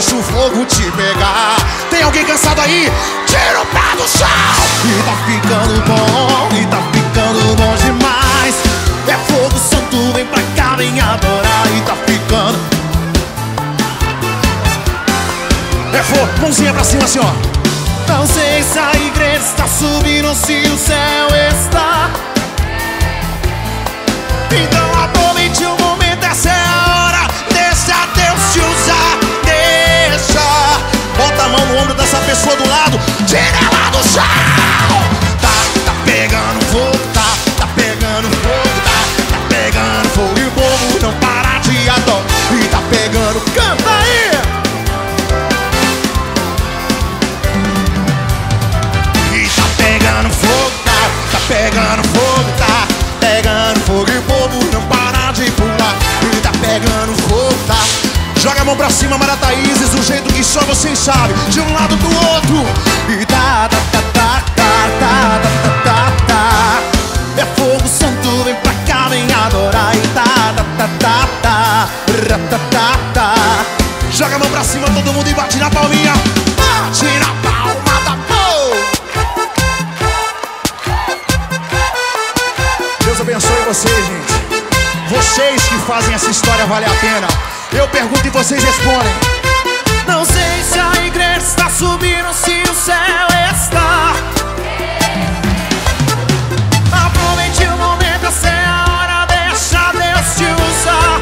deixa o fogo te pegar. Tem alguém cansado aí? Tira o pé do chão. E tá ficando bom demais. É fogo santo, vem pra cá, vem adorar. E tá ficando. É fogo, mãozinha pra cima assim, ó. Não sei se a igreja está subindo ou se o céu está. Então aproveite o momento, essa é a hora. Deixa Deus te usar, deixa. Bota a mão no ombro dessa pessoa do lado, tira ela do chão. Tá pegando fogo, tá pegando fogo, tá pegando fogo. E o povo não para de adorar. E tá pegando, canta aí. E tá pegando fogo, tá pegando fogo, tá pegando fogo. E o povo não para de pular. E tá pegando fogo, tá. Joga a mão pra cima, Marataízes, do jeito que só vocês sabem, de um lado do outro. E tá. É fogo santo, vem pra cá, vem adorar. E tá. Joga a mão pra cima, todo mundo, e bate na palminha. Bate na palma da mão. Deus abençoe vocês, gente. Vocês que fazem essa história valer a pena. Eu pergunto e vocês respondem. Não sei se a igreja está subindo ou se o céu está. Aproveite o momento, essa é a hora, deixa Deus te usar.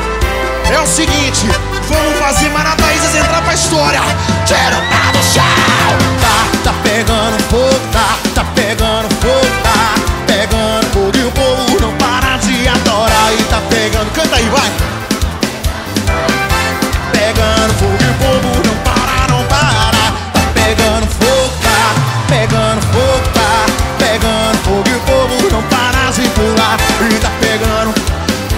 É o seguinte, vamos fazer Marataízes entrar pra história. Tira o pé do chão. Tá pegando fogo, tá pegando fogo, tá pegando fogo. E o povo não para de adorar. E tá pegando, canta aí, vai. Pegando fogo, e o povo não para, não para. Tá pegando fogo, tá pegando fogo, tá pegando fogo. E o povo não para de pular. E tá pegando.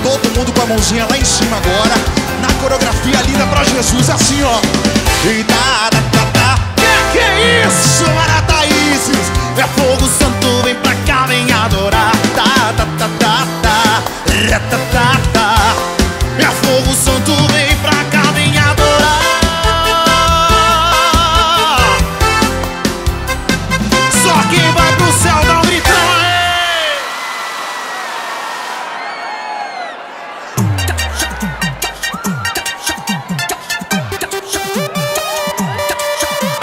Todo mundo com a mãozinha lá em cima agora, na coreografia linda pra Jesus, assim ó. E que é isso, Marataízes? É fogo santo, vem pra cá, vem adorar. Tá. É fogo santo, vem pra cá, vem adorar. Só quem vai pro céu dá um gritão, é.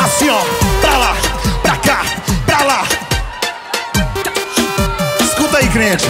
Assim ó, pra lá, pra cá, pra lá. Escuta aí, crente.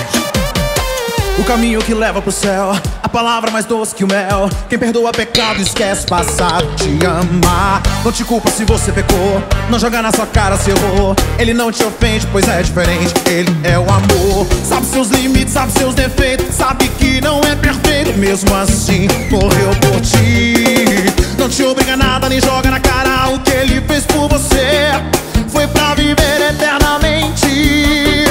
O caminho que leva pro céu, a palavra mais doce que o mel. Quem perdoa pecado esquece passado de amar. Não te culpa se você pecou, não joga na sua cara se errou. Ele não te ofende, pois é diferente, ele é o amor. Sabe seus limites, sabe seus defeitos, sabe que não é perfeito. Mesmo assim, morreu por ti. Não te obriga a nada, nem joga na cara. O que ele fez por você foi pra viver eternamente.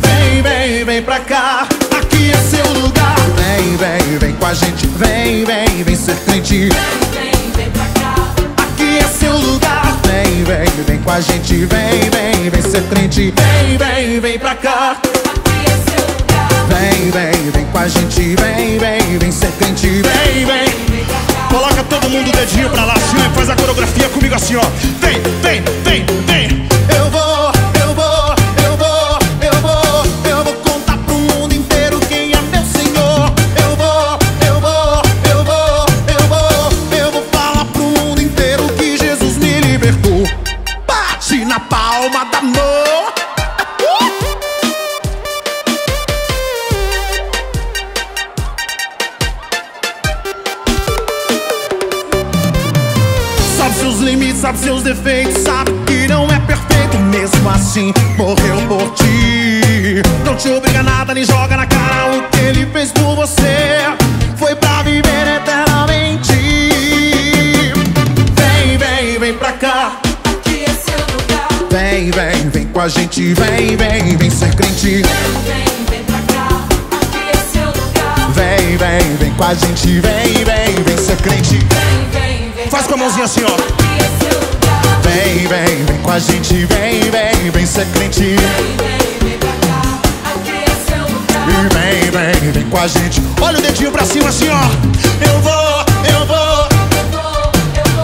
Vem, vem, vem pra cá, aqui é seu lugar. Vem, vem, vem com a gente. Vem, vem, vem ser crente. Vem, vem, vem pra cá, aqui é seu lugar. Vem, vem, vem com a gente. Vem, vem, vem ser crente. Vem, vem, vem pra cá, aqui é seu lugar. Vem, vem, vem com a gente. Vem, vem, vem ser crente. Vem, vem. Coloca todo mundo o dedinho pra lá, assim, e faz a coreografia comigo assim, ó. Vem, vem, vem, vem. Eu vou, eu vou, eu vou, eu vou. Eu vou contar pro mundo inteiro quem é meu Senhor. Eu vou, eu vou, eu vou, eu vou. Eu vou falar pro mundo inteiro que Jesus me libertou. Bate na palma da mão. Sabe seus defeitos, sabe que não é perfeito. Mesmo assim, morreu por ti. Não te obriga a nada, nem joga na cara. O que ele fez por você foi pra viver eternamente. Vem, vem, vem pra cá, aqui é seu lugar. Vem, vem, vem com a gente. Vem, vem, vem ser crente. Vem, vem, vem pra cá, aqui é seu lugar. Vem, vem, vem com a gente. Vem, vem, vem ser crente. Vem, vem, vem. Faz com a mãozinha assim, ó. Vem, vem, vem com a gente, vem, vem, vem ser crente. Vem, vem, vem pra cá, aqui é seu lugar. E vem, vem, vem com a gente. Olha o dedinho pra cima assim, ó. Eu vou, eu vou, eu vou, eu vou.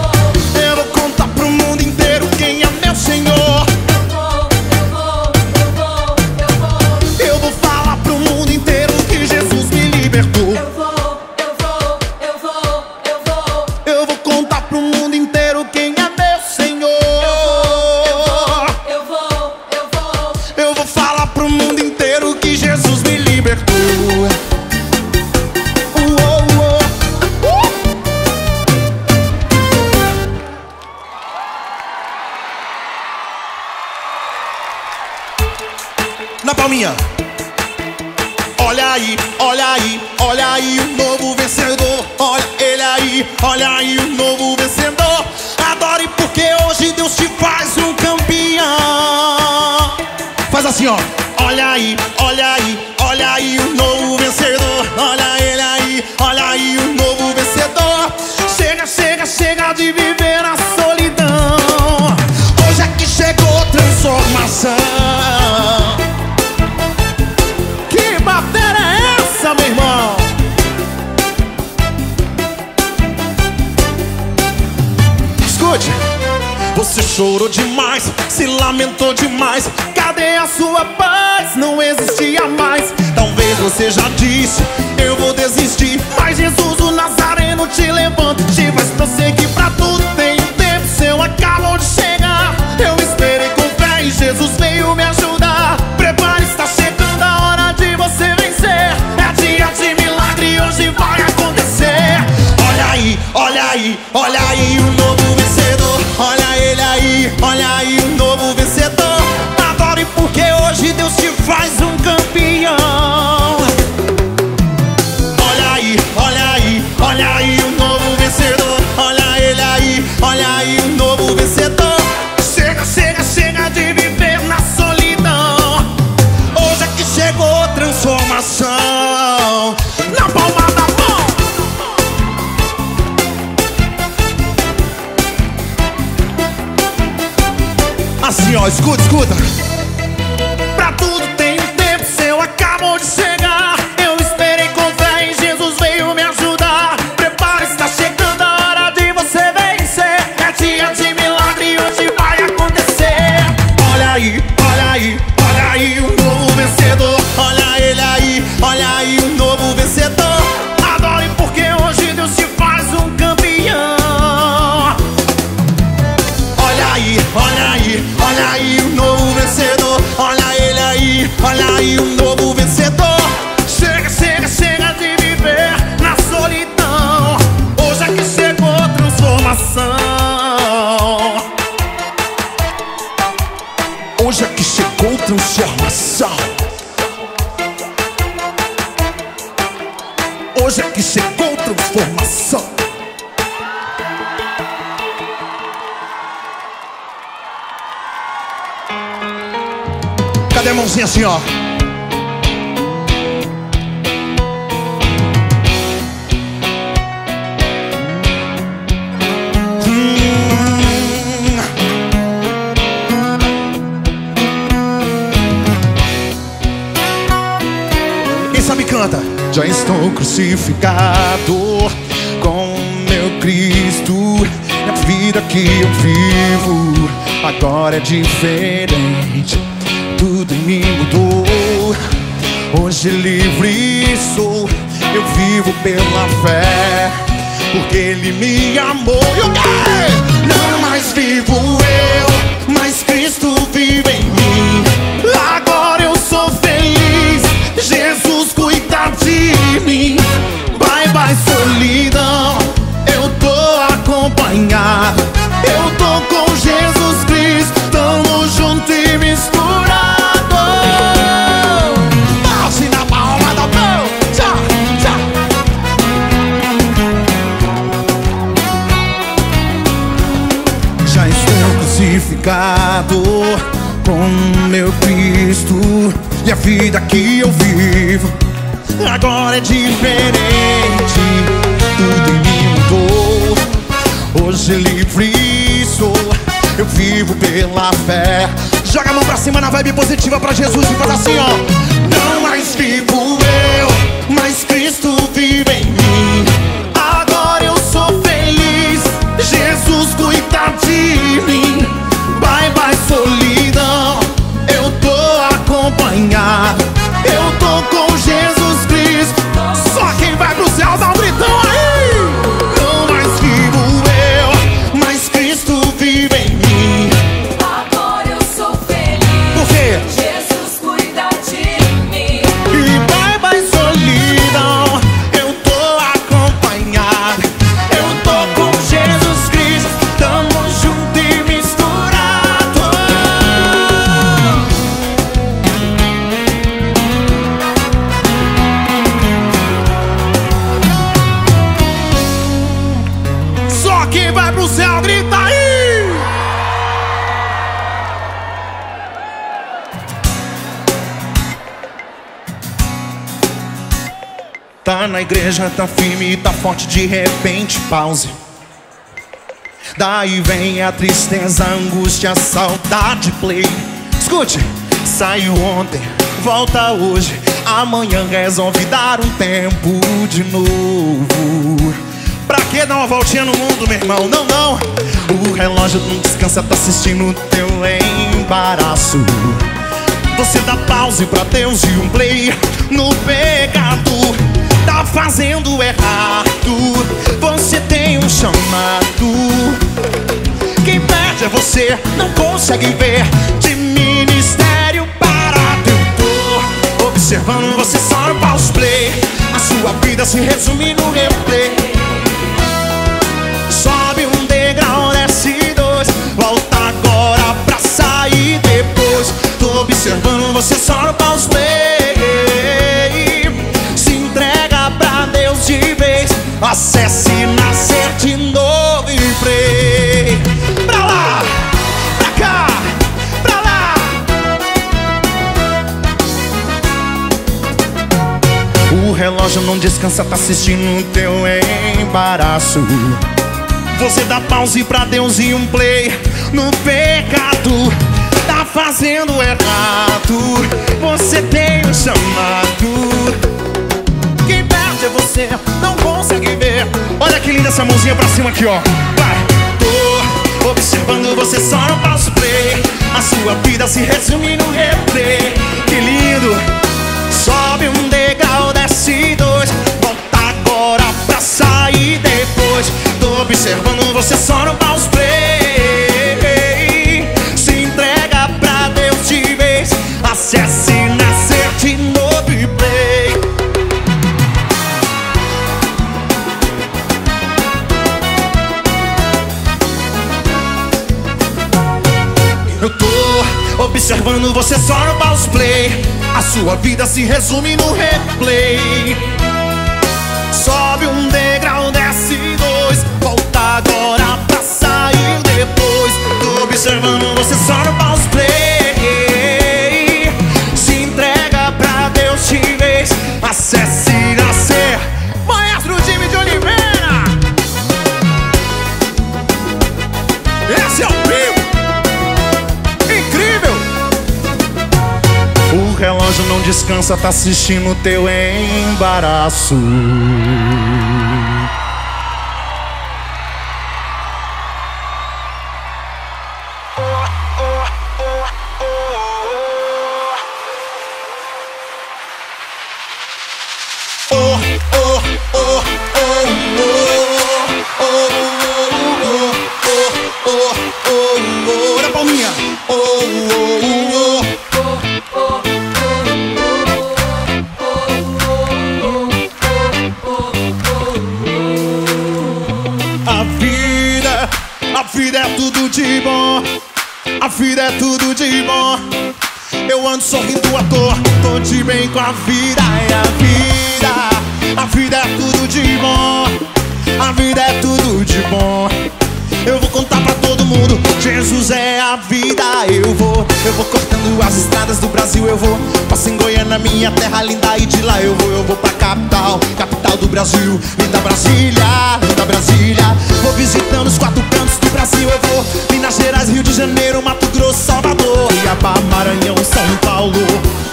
aí, olha aí, olha aí o novo vencedor. Olha ele aí, olha aí o novo vencedor. Adore porque hoje Deus te faz um campeão. Faz assim, ó. Olha aí, olha aí, olha aí o novo vencedor. Olha ele aí, olha aí o novo vencedor. Chega, chega, chega de viver na solidão. Hoje é que chegou a transformação. Que matéria é essa, meu irmão? Escute, você chorou demais, se lamentou demais. Cadê a sua paz? Não existia mais. Talvez você já disse, eu vou desistir. Mas Jesus o Nazareno te levanta e te faz prosseguir. Pra tudo tem um tempo, seu acabou de chegar. Eu esperei com fé e Jesus veio me ajudar. Prepare, está chegando a hora de você vencer. É dia de milagre, hoje vai acontecer. Olha aí, olha aí, olha aí o novo vencedor. Olha ele aí, olha aí o novo vencedor. Porque hoje Deus te faz um campeão. Olha aí, olha aí, olha aí o novo vencedor. Olha ele aí, olha aí o novo vencedor. Chega, chega, chega de viver na solidão. Hoje é que chegou a transformação. Na palma da mão. Assim, ó, escuta, escuta. Acabou de chegar, eu esperei com fé e Jesus veio me ajudar. Prepare, está chegando a hora de você vencer. É dia de milagre, hoje vai acontecer. Olha aí, olha aí, olha aí o novo vencedor. Olha ele aí, olha aí o novo vencedor. Adore porque hoje Deus te faz um campeão. Olha aí, olha aí, olha aí o novo vencedor. Olha ele aí, olha aí o novo vencedor. Chega, chega, chega de viver na solidão. Hoje é que chegou a transformação. Hoje é que chegou a transformação. Hoje é que chegou a transformação. Cadê a mãozinha assim, ó? Já estou crucificado com meu Cristo. A vida que eu vivo agora é diferente. Tudo em mim mudou. Hoje livre sou. Eu vivo pela fé, porque Ele me amou. Não mais vivo eu, mas Cristo vive em mim. Agora eu sou feliz. Jesus cuida de mim. Bye bye solidão. Eu tô acompanhado. Eu tô com Jesus Cristo. Tamo junto e misturado. Passe na palma da mão. Tchau, tchau. Já estou crucificado com meu Cristo. E a vida que eu vivo agora é diferente. Tudo em mim mudou. Hoje livre sou. Eu vivo pela fé. Joga a mão pra cima na vibe positiva pra Jesus e faz assim, ó. Não mais vivo eu, mas Cristo vive em mim. Agora eu sou feliz. Jesus cuida de mim. Bye bye solidão. Eu tô acompanhado, eu tô com Jesus Cristo. Só quem vai pro céu dá um gritão aí. Não mais vivo eu, mas Cristo vive em mim. Agora eu sou feliz. Por quê? Jesus cuida de mim. E bye bye solidão, eu tô acompanhado. pro céu, grita aí! Tá na igreja, tá firme, tá forte, de repente pause. Daí vem a tristeza, a angústia, a saudade, play. Escute, saiu ontem, volta hoje, amanhã resolve dar um tempo de novo. Pra que dar uma voltinha no mundo, meu irmão? Não, não. O relógio não descansa, tá assistindo teu embaraço. Você dá pause pra Deus e um play no pecado. Tá fazendo errado, você tem um chamado. Quem perde é você, não consegue ver. De ministério parado eu tô observando você só no pause play. A sua vida se resume no replay. Sobe um degrau, desce dois, volta agora pra sair depois. Tô observando você só no pause play. Se entrega pra Deus de vez, acesse, nascer de novo e freio. Pra lá, pra cá, pra lá. O relógio não descansa, tá assistindo o teu embaraço. Você dá pause pra Deus e um play no pecado. Tá fazendo errado, você tem um chamado. Quem perde é você, não consegue ver. Olha que linda essa mãozinha pra cima aqui, ó. Vai. Tô observando você só no pause play. A sua vida se resume no replay. Que lindo. Sobe um degrau, desce dois, volta agora pra sair depois. Tô observando você só no pause play. Se entrega pra Deus de vez, acesse, nascer de novo e play. Eu tô observando você só no pause play. A sua vida se resume no replay. Sobe um degrau, desce dois, volta agora pra sair depois. Tô observando você só no pause play. Se entrega pra Deus de vez, acesse, nascer. Maestro Jimmy de Oliveira. Esse é o primo. Incrível. O relógio não descansa, tá assistindo o teu embaraço. Minha terra linda e de lá eu vou pra capital, capital do Brasil. Linda Brasília, linda Brasília. Vou visitando os quatro cantos do Brasil. Eu vou Minas Gerais, Rio de Janeiro, Mato Grosso, Salvador, Iapá, Maranhão, São Paulo,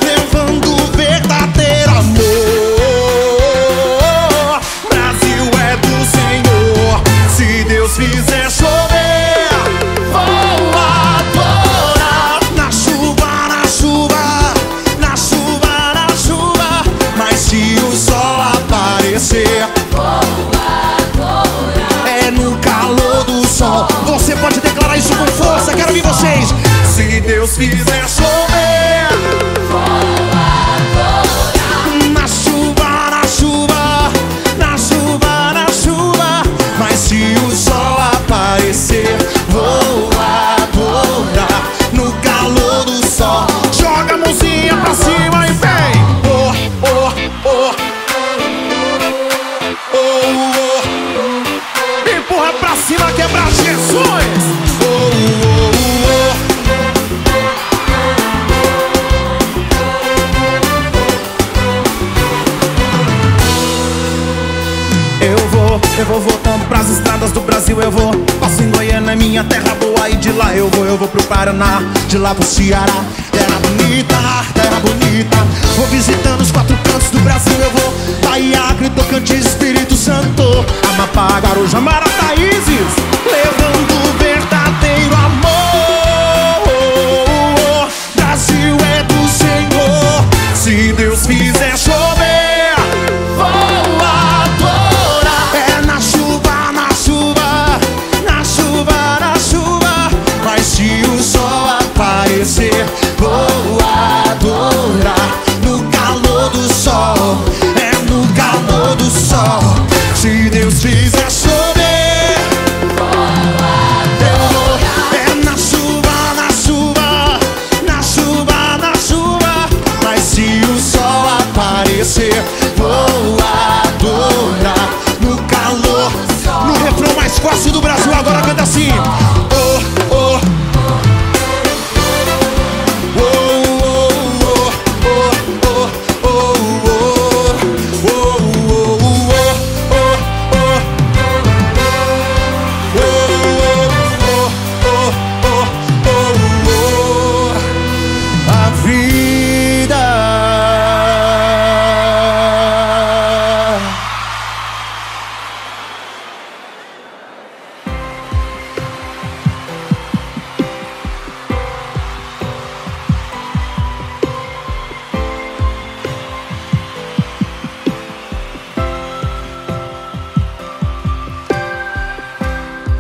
levando o verdadeiro amor. Brasil é do Senhor, se Deus fizer chover, vou adorar. Na chuva, na chuva, se o sol aparecer, vou adorar. É no calor do sol. Você pode declarar isso com força, quero ouvir vocês. Se Deus fizer chover, vou adorar. Na chuva, na chuva, na chuva, na chuva, mas se o sol aparecer, vou adorar. No calor do sol. Joga a mãozinha pra cima e vem. Empurra pra cima, quebra. Eu vou voltando pras estradas do Brasil, eu vou. Passo em Goiânia, minha terra boa, e de lá eu vou pro Paraná, de lá pro Ceará. Terra bonita, vou visitando os quatro cantos do Brasil, eu vou. Bahia, Acre, Tocantins, Espírito Santo, Amapá, Guarujá, Marataízes, levando o verdadeiro amor. Brasil é do Senhor, se Deus fizer chover, vou adorar. É na chuva, na chuva, na chuva, na chuva, mas se o sol aparecer, vou adorar. No calor do sol, é no calor do sol, se Deus fizer chover, vou adorar. É na chuva, na chuva, na chuva, na chuva, mas se o sol aparecer, vou adorar. No calor, no refrão mais forte do Brasil, agora canta assim.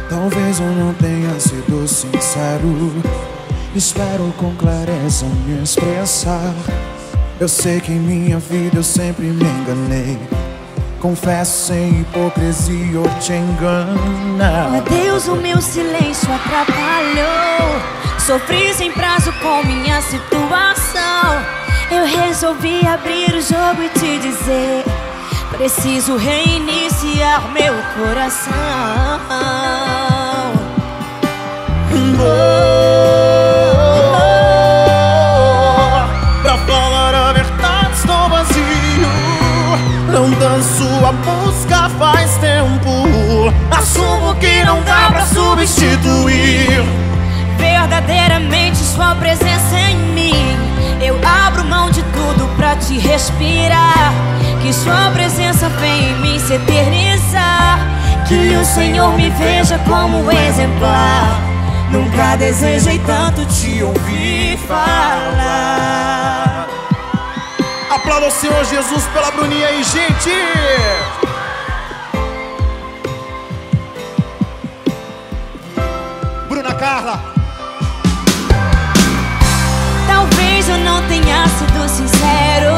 Talvez eu não tenha sido sincero, espero com clareza me expressar. Eu sei que em minha vida eu sempre me enganei, confesso sem hipocrisia ou te engana. Oh Deus, o meu silêncio atrapalhou, sofri sem prazo com minha situação. Eu resolvi abrir o jogo e te dizer, preciso reiniciar meu coração. Pra falar a verdade, estou vazio. Não danço a música faz tempo, assumo que não dá pra substituir verdadeiramente sua presença em mim. Eu abro mão de tudo pra te respirar, que sua presença vem em mim se eternizar. Que o Senhor me veja como exemplar, nunca desejei tanto te ouvir falar. Aplauda o Senhor Jesus pela Bruninha aí, gente! Bruna Carla. Talvez eu não tenha sido sincero,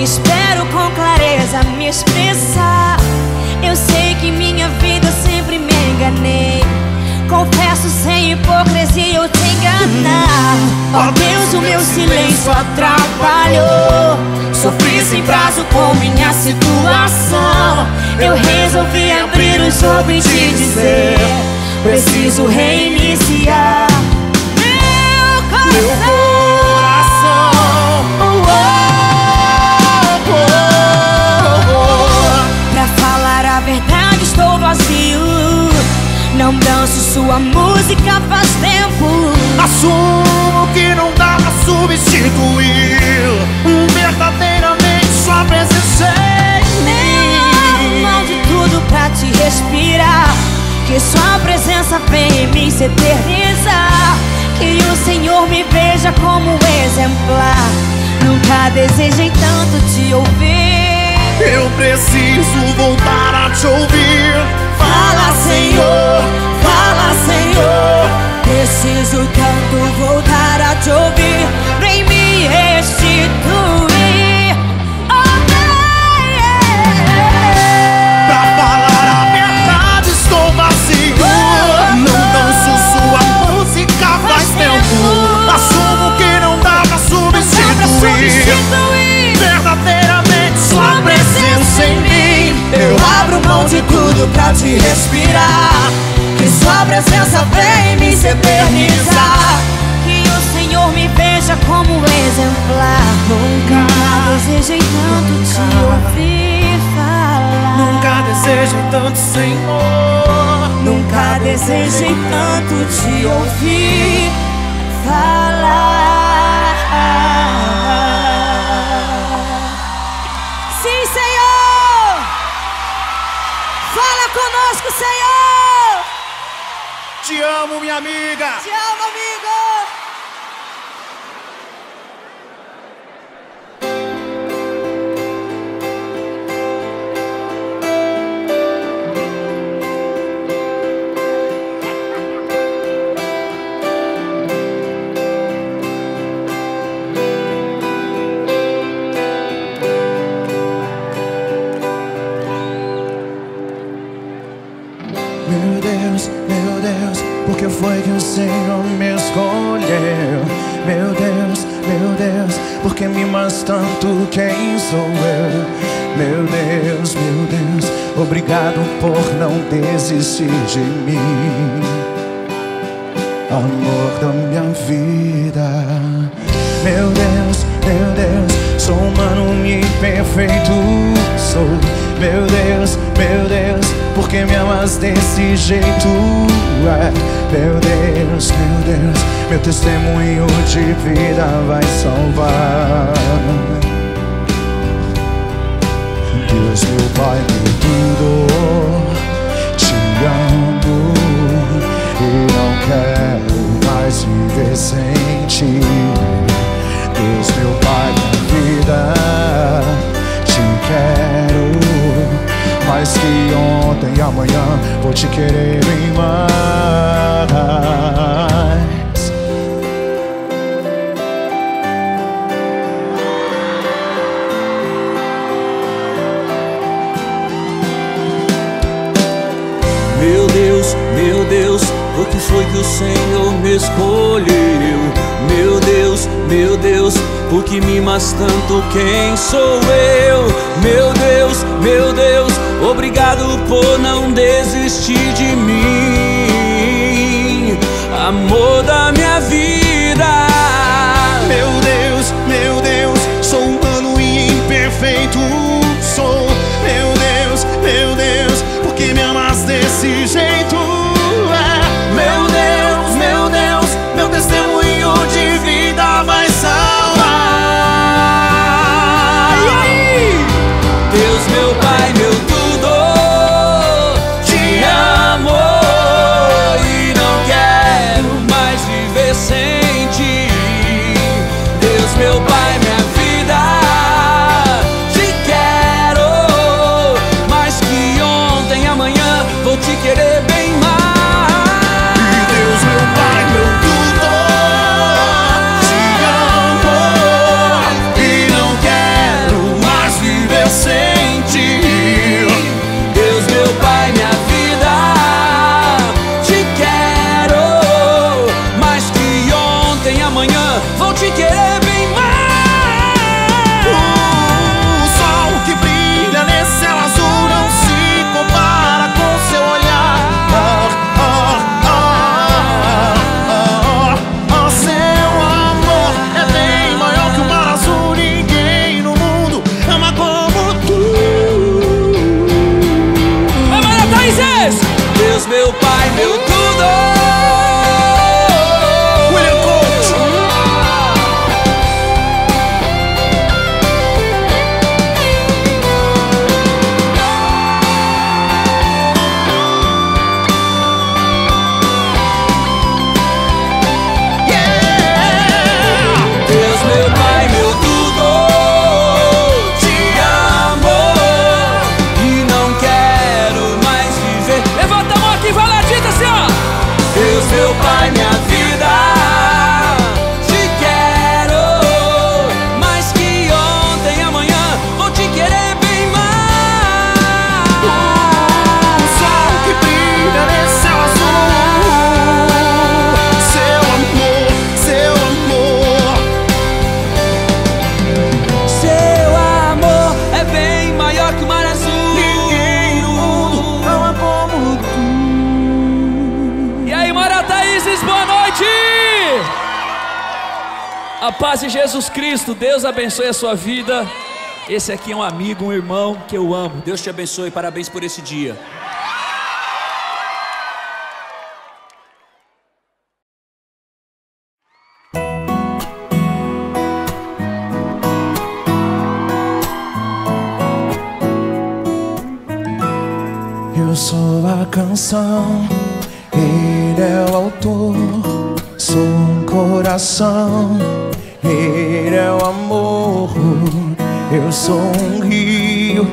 espero com clareza me expressar. Eu sei que em minha vida eu sempre me enganei, confesso sem hipocrisia eu te enganar. Oh Deus, o meu silêncio atrapalhou, sofri sem prazo com minha situação. Eu resolvi abrir o jogo e te dizer, preciso reiniciar meu coração. Não danço sua música faz tempo, assumo que não dá pra substituir verdadeiramente sua presença em mim. Eu abro mão de tudo pra te respirar, que sua presença vem em mim se eternizar. Que o Senhor me veja como exemplar, nunca desejei tanto te ouvir. Eu preciso voltar a te ouvir. Fala, Senhor, fala, Senhor, preciso tanto voltar a te ouvir. Vem me restituir, oh Deus. Pra falar a verdade estou vazio, não danço sua música faz tempo, assumo que não dá pra substituir verdadeiramente sua presença em mim. Eu abro mão de tudo pra te respirar, que sua presença vem me eternizar. Que o Senhor me veja como exemplar, nunca desejei tanto te ouvir falar. desejei tanto, Senhor. Nunca desejei tanto te ouvir falar. Sim, Senhor. Fala conosco, Senhor. Te amo, minha amiga. Te amo, amigo. Meu Deus, por que foi que o Senhor me escolheu? Meu Deus, por que me amas tanto? Quem sou eu? Meu Deus, obrigado por não desistir de mim, amor da minha vida. Meu Deus, sou humano e imperfeito sou. Meu Deus, por que me amas desse jeito? Meu Deus, meu testemunho de vida vai salvar. Deus, meu Pai, meu tudo, te amo e não quero mais viver sem ti. Deus, meu Pai, minha vida, te quero. Mais que ontem e amanhã vou te querer bem mais. Meu Deus, por que foi que o Senhor me escolheu? Meu Deus, por que me amas tanto? Quem sou eu? Meu Deus, obrigado por não desistir de mim, amor da minha vida. Meu Deus, sou humano e imperfeito sou. Meu Deus, por que me amas desse jeito? Meu Deus, meu testemunho de vida vai salvar. Deus, meu Pai, meu Deus, meu Pai, minha vida, te quero. Mais que ontem e amanhã vou te querer bem mais. Deus, meu Pai, meu tudo, te amo e não quero mais viver sem ti. Deus, meu Pai, minha vida, te quero. Mais que ontem e amanhã vou te querer bem. A paz de Jesus Cristo, Deus abençoe a sua vida. Esse aqui é um amigo, um irmão que eu amo. Deus te abençoe, parabéns por esse dia. Eu sou a canção, Ele é o autor. Sou um coração, Ele é o amor. Eu sou um rio,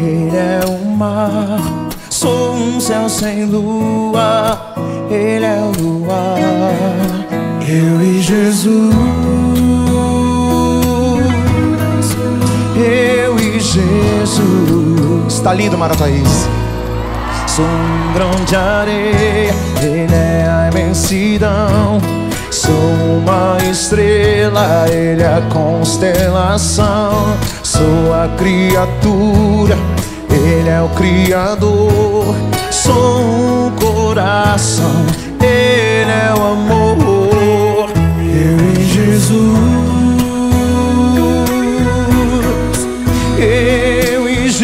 Ele é o mar. Sou um céu sem lua, Ele é o luar. Eu e Jesus, eu e Jesus. Tá lindo, Marataízes. Sou um grão de areia, Ele é a imensidão. Sou uma estrela, Ele é a constelação. Sou a criatura, Ele é o Criador. Sou um coração, Ele é o amor. Eu e Jesus, eu e Jesus.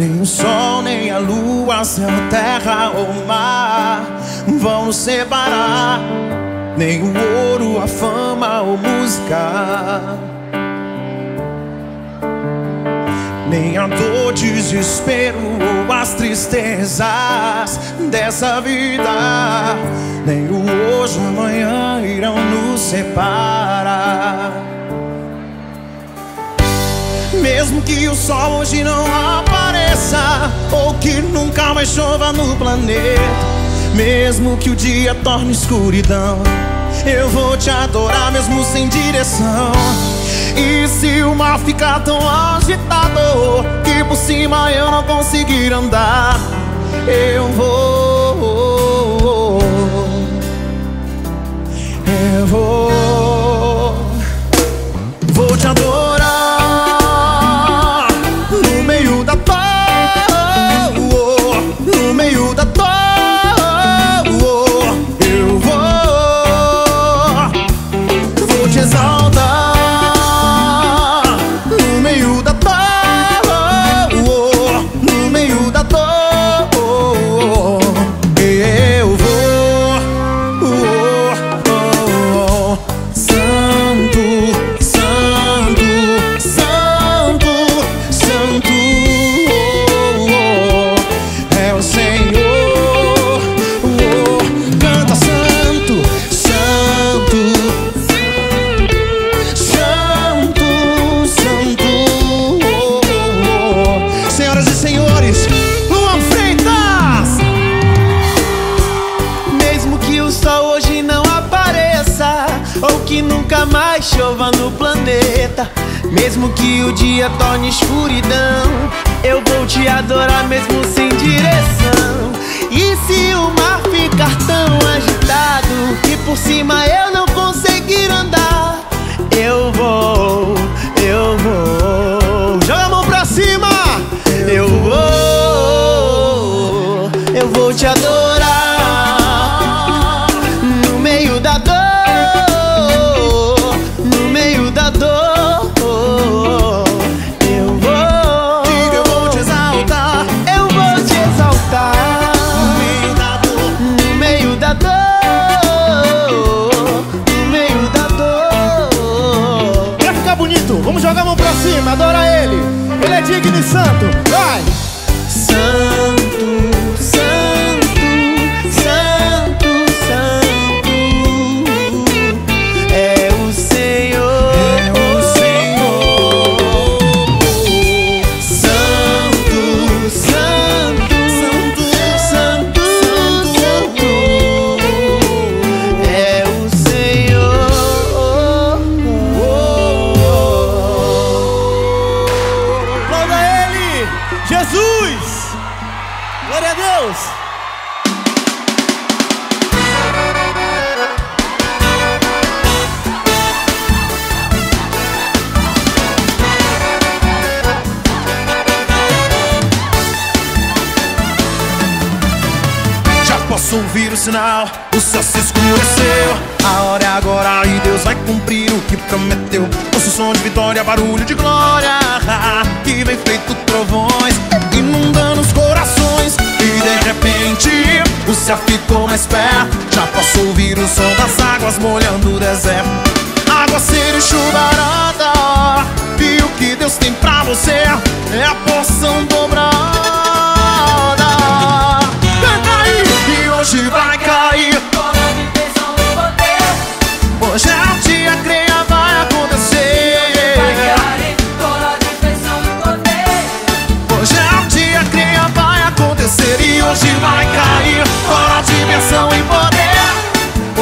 Nem o sol, nem a lua, céu, terra ou mar vão nos separar. Nem o ouro, a fama ou música. Nem a dor, desespero ou as tristezas dessa vida. Nem o hoje, o amanhã irão nos separar. Mesmo que o sol hoje não apareça, ou que nunca mais chova no planeta, mesmo que o dia torne escuridão, eu vou te adorar mesmo sem direção. E se o mar ficar tão agitador que por cima eu não conseguir andar, eu vou te adorar. Mesmo que o dia torne escuridão, eu vou te adorar mesmo sem direção. E se o mar ficar tão agitado que por cima eu não conseguir andar, eu vou. Joga a mão pra cima. Eu vou. ouvir o sinal, o céu se escureceu. A hora é agora e Deus vai cumprir o que prometeu. Ouço o som de vitória, barulho de glória, que vem feito trovões, inundando os corações. E de repente o céu ficou mais perto, já posso ouvir o som das águas molhando o deserto. Aguaceiro e chuvarada, e o que Deus tem pra você é a porção dobrada. Canta aí, que hoje vai cair toda a dimensão do poder. Hoje é o dia, creia, vai acontecer. Hoje vai cair toda a dimensão do poder. Hoje é o dia, creia, vai acontecer. E hoje vai cair toda a dimensão em poder.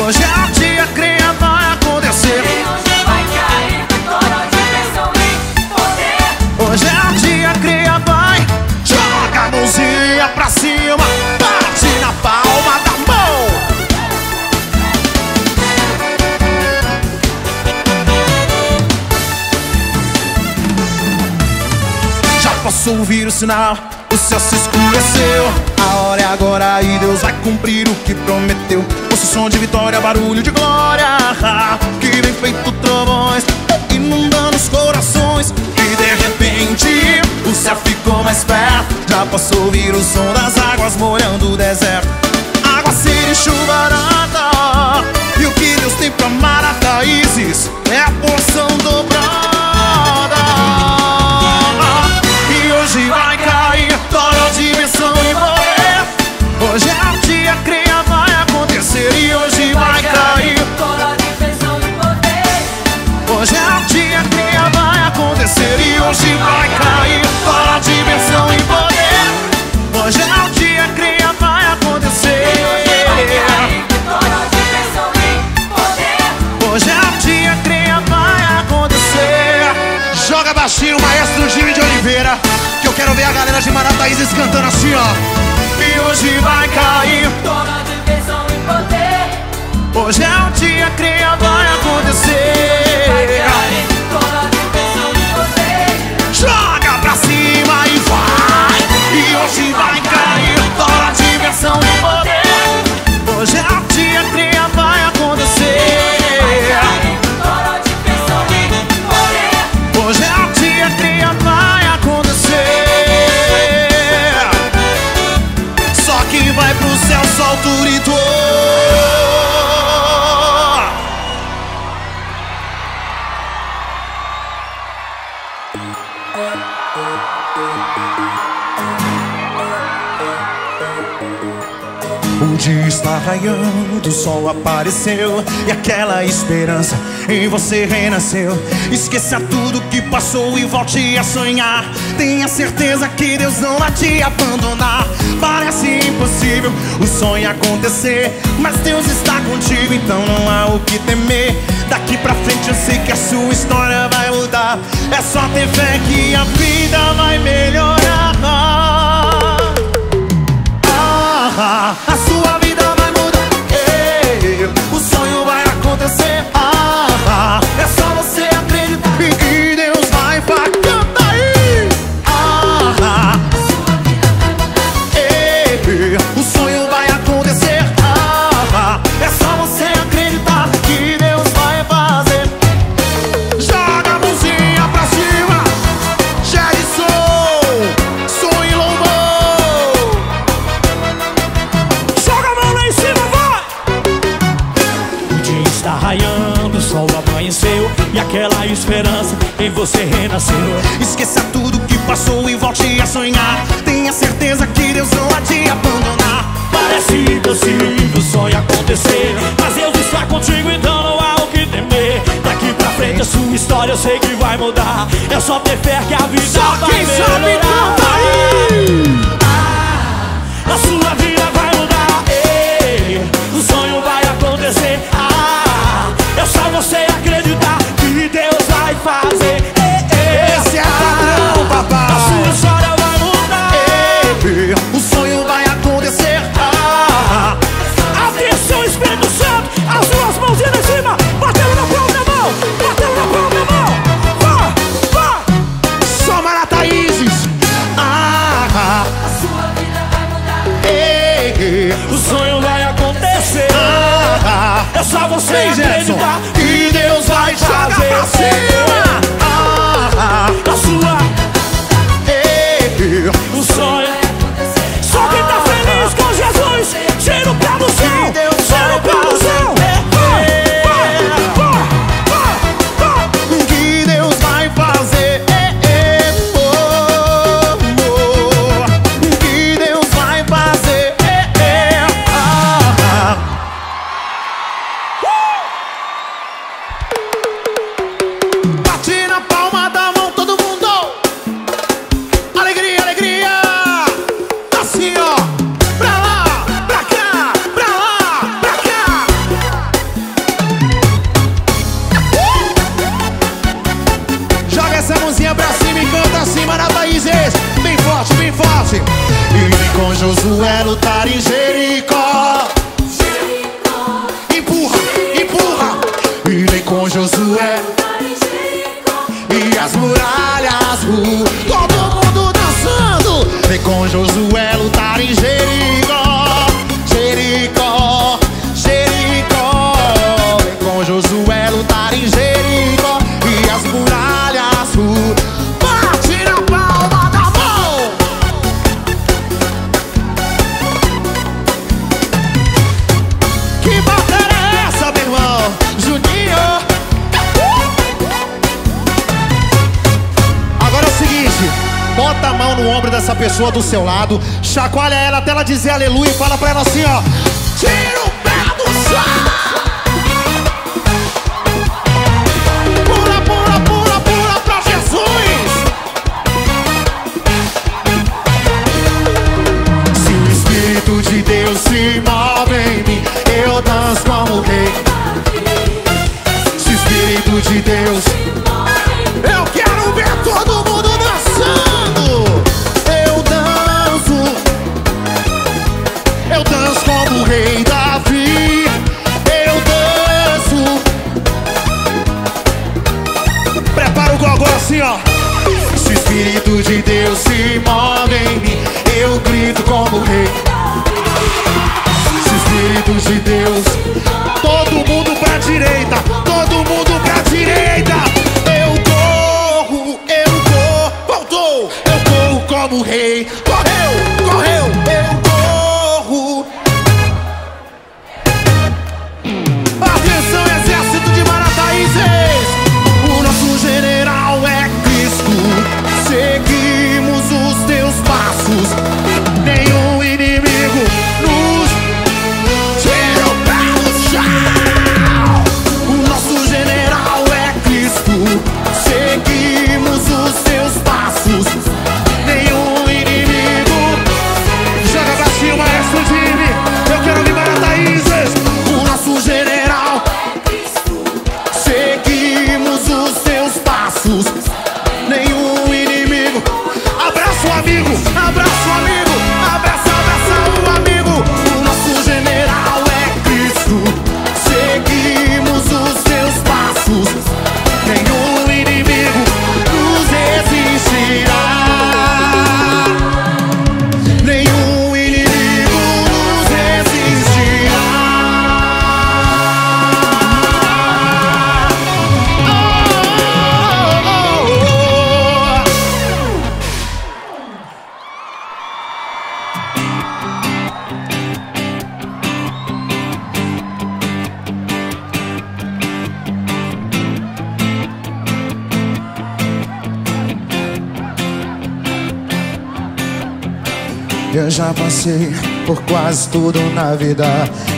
Hoje é o dia, creia, vai acontecer. Hoje vai cair toda a dimensão em poder. Hoje é o dia, creia, vai. Joga a mãozinha pra cima, bate na palma da mão. Já posso ouvir o sinal, o céu se escureceu. A hora é agora e Deus vai cumprir o que prometeu. Ouço o som de vitória, barulho de glória, que vem feito trovões, inundando os corações. E de repente o céu ficou mais perto, já posso ouvir o som das águas molhando o deserto. Aguaceiro e chuvarada, e o que Deus tem pra Marataízes é a porção dobrada. E hoje vai cair toda a dimensão em poder. Hoje é o dia, creia, vai acontecer. E hoje vai cair toda a dimensão em poder. Hoje é o dia, creia, vai acontecer. E hoje vai cair toda a dimensão em poder. Hoje é o dia, creia, vai acontecer. Hoje vai cair toda a dimensão em poder. Hoje é o dia, creia, vai acontecer. Joga baixinho, maestro Jimmy de Oliveira, que eu quero ver a galera de Marataízes cantando assim, ó. E hoje vai cair toda a dimensão em poder. Hoje é o dia, creia, vai acontecer. Vai cair toda a dimensão em poder. Joga pra cima e vai. E hoje vai cair toda a dimensão em poder. Hoje é o dia, creia, vai acontecer. O dia está raiando, o sol apareceu, e aquela esperança em você renasceu. Esqueça tudo que passou e volte a sonhar. Tenha certeza que Deus não vai te abandonar. Parece impossível o sonho acontecer, mas Deus está contigo, então não há o que temer. Daqui pra frente eu sei que a sua história vai mudar. É só ter fé que a vida vai melhorar. A sua vida vai mudar, o sonho vai acontecer. É só você acreditar que Deus vai fazer. Canta aí! A sua vida vai mudar, o sonho vai acontecer. É só você acreditar que Deus vai fazer. Joga a mãozinha pra cima, Gerson, som e louvor. Joga a mão lá em cima, vai! O dia está raiando, o sol amanheceu, e aquela esperança em você renasceu. Esqueça tudo que passou e volte a sonhar. Tenha certeza que Deus não há de abandonar. Parece impossível o sonho acontecer, mas Deus está contigo, então não há o que temer. Daqui pra frente a sua história eu sei que vai mudar. É só ter fé que a vida vai melhorar. Só quem sabe canta aí! A sua vida vai mudar, o sonho vai acontecer. É só você acreditar que Deus vai fazer. Esse é padrão, papai. A sua história vai mudar, o sonho vai acontecer. Atenção, Espírito Santo, as duas mãozinhas em cima, batendo na palma da mão, batendo na palma da mão. Vá, vá, só Marataízes. A sua vida vai mudar, o sonho vai acontecer. você acreditar que Deus vai te fazer assim. A sua, o sonho. Só quem tá feliz com Jesus, tiro pra no céu, tiro pra no céu. Que Deus vai fazer, que Deus vai fazer. Bate na palma da mão, todo mundo. Alegria, alegria. Assim, ó. Pra lá, pra cá, pra lá, pra cá. Joga essa mãozinha pra cima e canta assim, Marataízes. Bem forte, bem forte. E com Josué lutar em Jericó. Empurra, empurra. E com Josué. E as muralhas, todo mundo dançando. Vem com Josué lutar em Jericó, Jericó, Jericó. Vem com Josué lutar em Jericó. E as muralhas, bate na palma da mão. Que batalha é essa, meu irmão? Juninho. Bota a mão no ombro dessa pessoa do seu lado, chacoalha ela até ela dizer aleluia e fala pra ela assim, ó: tira o pé do chão. Pula, pula, pula, pula pra Jesus. Se o Espírito de Deus se move em mim, eu danço como rei. Se o Espírito de Deus se move, eu quero ver todo mundo. Eu danço como o rei Davi. Eu danço. Prepara o gogó assim, ó. Se o Espírito de Deus se move em mim, eu grito como o rei. Se o Espírito de Deus. Todo mundo pra direita, todo mundo pra direita. Eu corro, voltou. Eu corro como o rei. Correu, correu. Eu eu já passei por quase tudo na vida.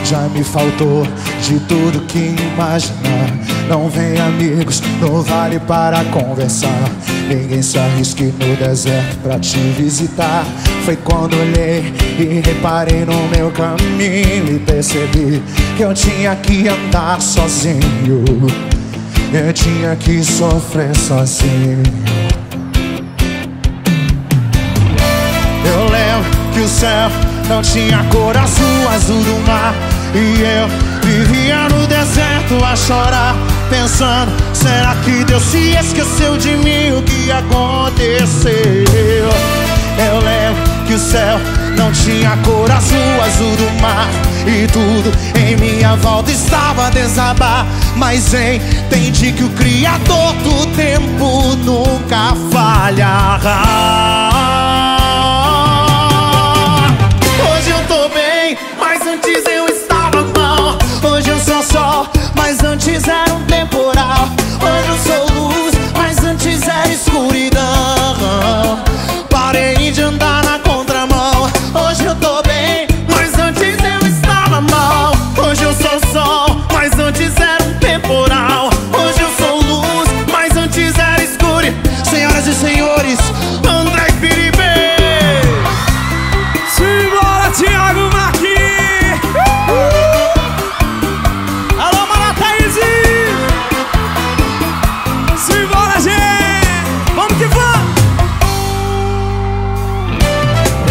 Já me faltou de tudo que imaginar. Não vem amigos, não vale para conversar. Ninguém se arrisque no deserto pra te visitar. Foi quando olhei e reparei no meu caminho e percebi que eu tinha que andar sozinho. Eu tinha que sofrer sozinho. Eu lembro que o céu não tinha cor, azul, azul do mar. E eu vivia no deserto a chorar, pensando, será que Deus se esqueceu de mim? O que aconteceu? Eu lembro que o céu não tinha cor, azul, azul do mar. E tudo em minha volta estava a desabar. Mas entendi que o Criador do tempo nunca falhará. Hoje eu tô bem, mas antes eu estava mal. Hoje eu sou sol, mas antes era um temporal. Hoje eu sou luz, mas antes era escuridão. Parei de andar na contramão. Hoje eu tô bem, mas antes eu estava mal. Hoje eu sou sol, mas antes era um temporal. Hoje eu sou luz, mas antes era escuro. Senhoras e senhores, André Piribê. Simbora, Thiago Makie. Alô, Marataízes. Simbora, gente. Vamos que vamos.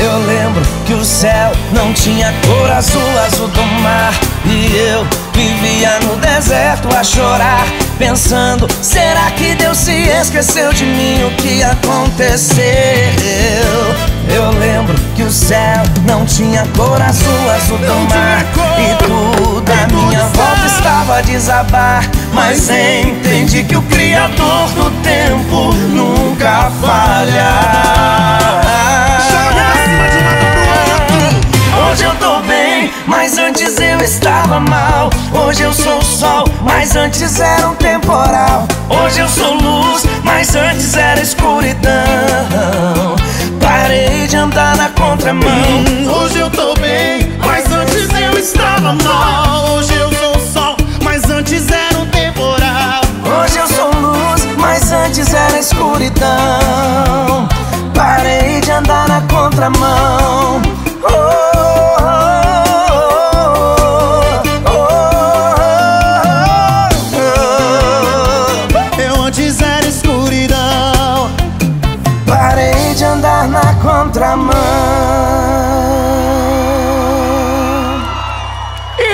Eu lembro que o céu não tinha cor, azul, azul do mar. E eu vivia no deserto a chorar, pensando, será que Deus se esqueceu de mim? O que aconteceu? Eu lembro que o céu não tinha cor, azul, azul do mar. E tudo à minha volta estava a desabar. Mas entendi que o Criador do tempo nunca falha. Hoje eu tô bem, mas antes eu estava mal. Hoje eu sou sol, mas antes era um temporal. Hoje eu sou luz, mas antes era escuridão. Parei de andar na contramão. Hoje eu tô bem, mas antes eu estava mal. Hoje eu sou sol, mas antes era um temporal. Hoje eu sou luz, mas antes era escuridão. Parei de andar na contramão.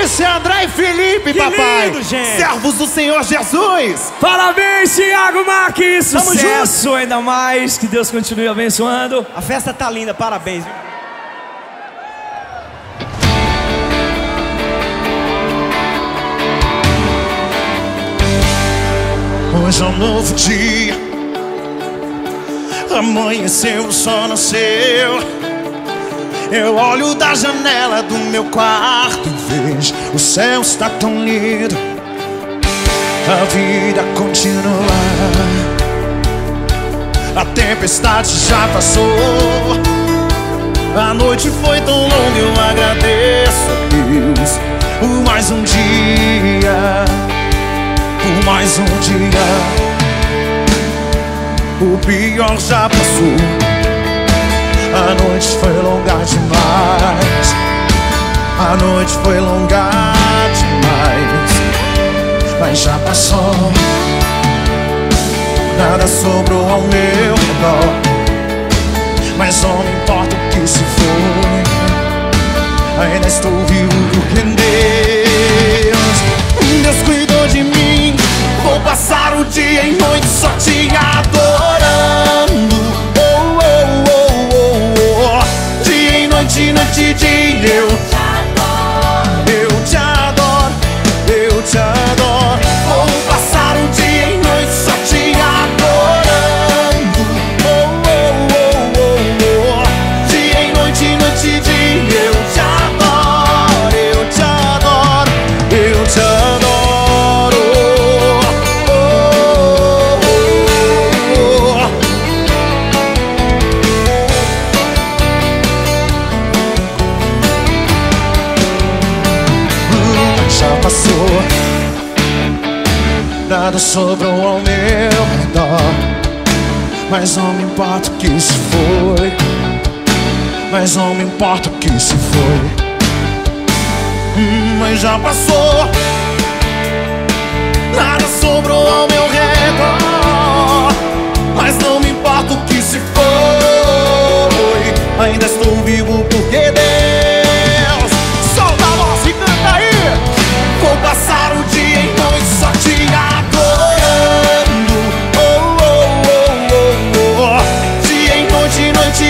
Isso é André e Felipe, que papai lindo, gente. Servos do Senhor Jesus. Parabéns, Thiago Makie. Sucesso ainda mais, que Deus continue abençoando. A festa tá linda, parabéns, viu? Hoje é um novo dia. Amanheceu, o sol nasceu. Eu olho da janela do meu quarto e vejo o céu está tão lindo. A vida continua. A tempestade já passou. A noite foi tão longa, eu agradeço a Deus por mais um dia. Por mais um dia. O pior já passou. A noite foi longa demais. A noite foi longa demais. Mas já passou. Nada sobrou ao meu redor. Mas não me importa o que se foi. Ainda estou vivo em Deus. Deus cuidou de mim. Vou passar o dia e noite só te adorando. Oh, oh, oh, oh. Dia e noite, noite e dia eu te adoro. Eu te adoro, eu te adoro. Vou passar o dia e noite só te adorando. Oh, oh, oh, oh, oh. Dia e noite, noite e dia eu te adoro. Eu te adoro, eu te adoro. Nada sobrou ao meu redor. Mas não me importa o que se foi. Mas não me importa o que se foi. Mas já passou. Nada sobrou ao meu redor. Mas não me importa o que se foi. Ainda estou vivo porque Deus. Solta a voz e canta aí. Vou passar o dia em noite só te adorando. Oh, oh, oh, oh, oh. Dia em noite, noite e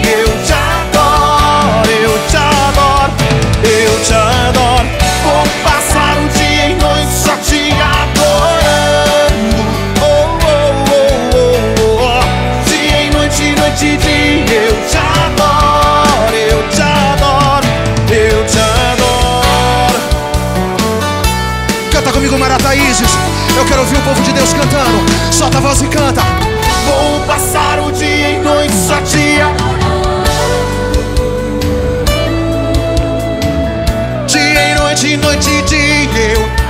dia eu te adoro. comigo, Marataízes. Eu quero ouvir o povo de Deus cantando. Solta a voz e canta. Vou passar o dia e noite só te adorando. Dia e noite, dia eu